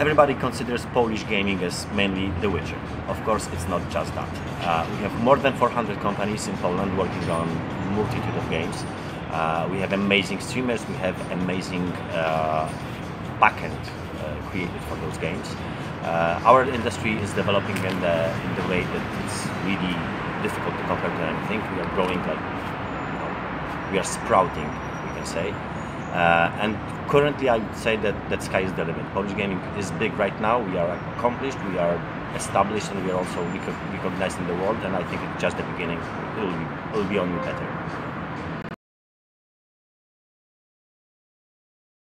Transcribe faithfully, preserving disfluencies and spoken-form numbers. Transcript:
everybody considers Polish gaming as mainly The Witcher. Of course, it's not just that. Uh, we have more than four hundred companies in Poland working on a multitude of games. Uh, we have amazing streamers, we have amazing uh, backend uh, created for those games. Uh, our industry is developing in the, in the way that it's really difficult to compare to anything. We are growing like, you know, we are sprouting, we can say. Uh, and currently I would say that, that sky is the limit. Polish gaming is big right now, we are accomplished, we are established, and we are also recognized in the world, and I think it's just the beginning. It will be, it will be only better.